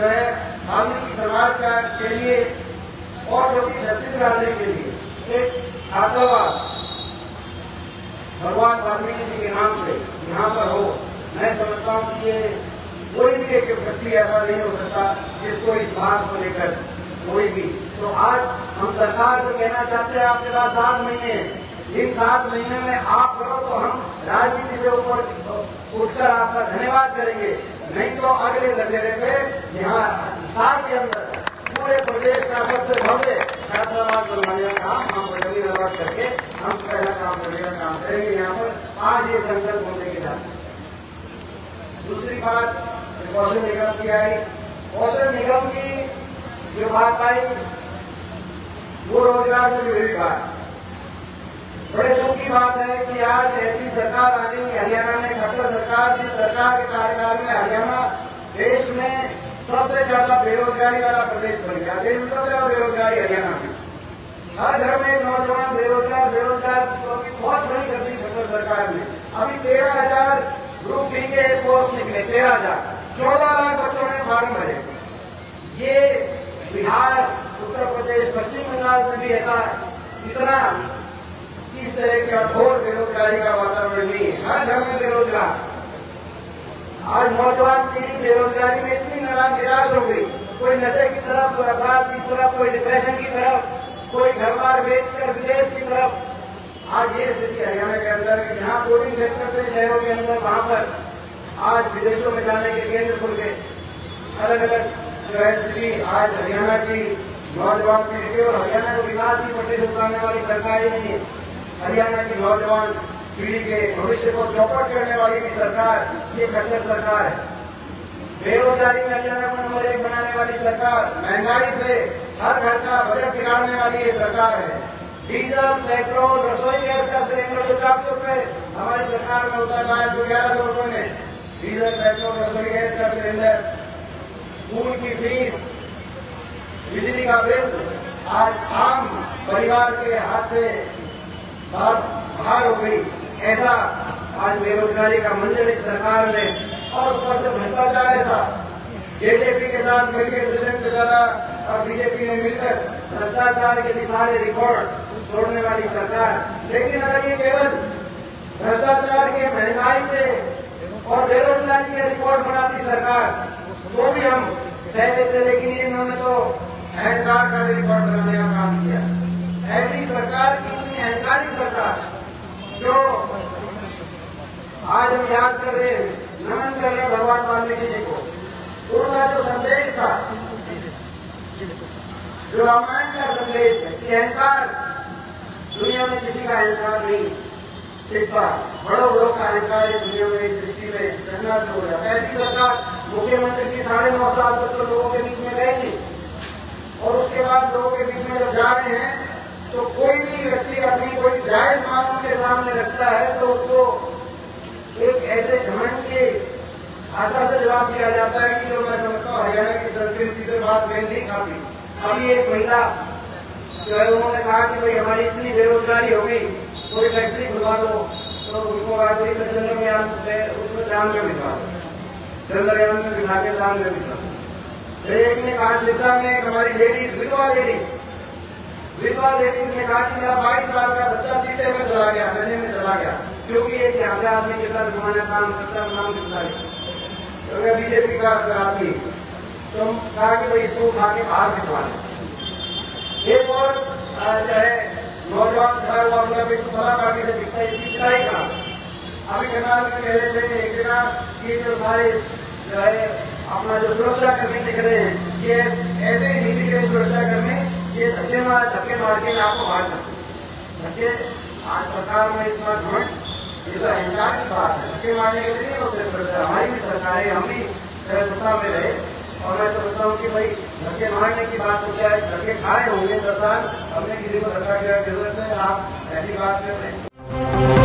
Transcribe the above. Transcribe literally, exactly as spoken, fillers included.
जो है वाल्मीकि समाज का के लिए और जो कि छत्तीसगढ़ आने के लिए एक छात्रावास भगवान वाल्मीकि जी के नाम से यहाँ पर हो, मैं समझता हूँ कि ये कोई भी एक व्यक्ति ऐसा नहीं हो सकता जिसको इस बात को लेकर कोई भी। तो आज हम सरकार से कहना चाहते हैं, आपके पास सात महीने हैं, इन सात महीने में आप करो तो हम राजनीति से ऊपर उठकर आपका धन्यवाद करेंगे, नहीं तो अगले दशहरे में यहाँ हिसार के अंदर पूरे प्रदेश का सबसे भव्य छात्रावास बनवाने का काम हम प्रगति निर्माण करके हम पहला काम करने का काम करेंगे। यहाँ पर आज ये संकल्प होने के जाते। दूसरी बात कौशल निगम की आई, कौशल निगम की जो बात आई वो रोजगार से जुड़ी बात। बड़े दुख की बात है कि आज ऐसी सरकार आ गई हरियाणा में, खट्टर सरकार, जिस सरकार के कार्यकाल में हरियाणा देश में सबसे ज्यादा बेरोजगारी वाला प्रदेश बन गया। देश में सबसे ज्यादा बेरोजगारी हरियाणा में, हर घर में नौजवान बेरोजगार बेरोजगार की फौज बनी कर दी खट्टर सरकार ने। अभी तेरह हजार ग्रुप बी के पोस्ट निकले, तेरह हजार, चौदह लाख बच्चों ने फॉर्म भरे। ये बिहार, उत्तर प्रदेश, पश्चिम बंगाल में भी ऐसा इतना इस तरह का घोर बेरोजगारी का वातावरण नहीं है, हर घर में बेरोजगार। आज नौजवान पीढ़ी बेरोजगारी में इतनी निराश हो गई, कोई नशे की तरफ, कोई अपराध की तरफ, कोई डिप्रेशन की तरफ, कोई घर बार बेचकर विदेश की तरफ। आज ये स्थिति हरियाणा के अंदर, यहाँ कोचिंग सेंटर थे शहरों के अंदर, वहाँ पर आज विदेशों में जाने के केंद्र खुल गए। अलग अलग जो है स्थिति आज हरियाणा की नौजवान पीढ़ी की, और हरियाणा को विकास की पटरी से उतारने वाली सरकार ही नहीं है, हरियाणा की नौजवान पीढ़ी के भविष्य को चौपट करने वाली भी सरकार ये खट्टर सरकार है। बेरोजगारी में हरियाणा को नंबर एक बनाने वाली सरकार, महंगाई से हर घर का बजट बिगाड़ने वाली ये सरकार है। डीजल, पेट्रोल, रसोई गैस का सिलेंडर जो चार सौ रूपये हमारी सरकार में उतर रहा है, जो ग्यारह सौ रूपये में डीजल, पेट्रोल, रसोई गैस का सिलेंडर, स्कूल की फीस, बिजली का बिल आज आम परिवार के हाथ से बाहर हो गई। ऐसा आज बेरोजगारी का मंजर इस सरकार ने, और ऊपर से भ्रष्टाचार ऐसा जेजेपी के साथ मिलकर दुष्यंत करा और बीजेपी ने मिलकर भ्रष्टाचार के भी सारे रिकॉर्ड छोड़ने वाली सरकार। लेकिन अगर ये केवल भ्रष्टाचार के, महंगाई पे और बेरोजगारी के रिकॉर्ड बनाती सरकार तो भी हम सह लेते, लेकिन इन्होंने तो अहंकार का भी रिकॉर्ड बनाने का काम किया। ऐसी सरकार की, इतनी अहंकारी सरकार जो आज हम याद कर रहे हैं, नमन कर रहे हैं भगवान वाल्मीकि जी को। उनका जो संदेश था, जो रामायण का संदेश है कि अहंकार, दुनिया में किसी का अहंकार नहीं टिकता, बड़ों बड़ों का अहंकार दुनिया में, सृष्टि में चलना छोड़ रहा है। ऐसी सरकार मुख्यमंत्री की साढ़े नौ साल तक तो लोगों के बीच में गए नहीं, और उसके बाद लोगों के बीच में जब जा रहे हैं तो कोई भी व्यक्ति अपनी कोई जायज मांग के सामने रखता है तो उसको एक ऐसे घमंड के आशा से जवाब दिया जाता है कि जो मैं समझता हूँ हरियाणा की संस्कृति से बात मेल नहीं खाती। अभी एक महिला जो है उन्होंने कहा कि भाई हमारी इतनी बेरोजगारी हो गई, कोई फैक्ट्री खुलवा दो, तो उनको चंद्रयान उसको चांद में बिठा दो, चंद्रयान में बिठा के चांद में बिठा दो। एक ने कहा शीशा में, हमारी लेडीज, विधवा लेडीज, विधवा लेडीज ने कहा कि मेरा बाईस साल का बच्चा चीटे में चला गया, नशे में चला गया, क्योंकि एक हमारे आदमी चिट्टा दिखाना काम करता नाम दिखता है बीजेपी का आदमी, तो कहा कि भाई इसको उठा के बाहर फिटवा लें। एक और जो है नौजवान था हुआ पार्टी से दिखता है, इसकी चिराई का अभी खंडाल में कह रहे थे एक जगह कि जो सारे जो है अपना जो सुरक्षा कर्मी दिख रहे हैं ये ऐसे ही नहीं दिख रहे सुरक्षा कर्मी, ये धक्के मार धक्के मार के आपको बाहर करते धक्के। आज सरकार में इतना घमंड, ये तो अहंकार की बात है, धक्के मारने के लिए होते सुरक्षा। हमारी भी सरकारें, हम भी सत्ता में रहे, और मैं समझता हूँ कि भाई धक्के मारने की बात हो जाए, धक्के खाए होंगे दस साल, हमने किसी को धक्का की जरूरत है, आप ऐसी बात कर रहे हैं।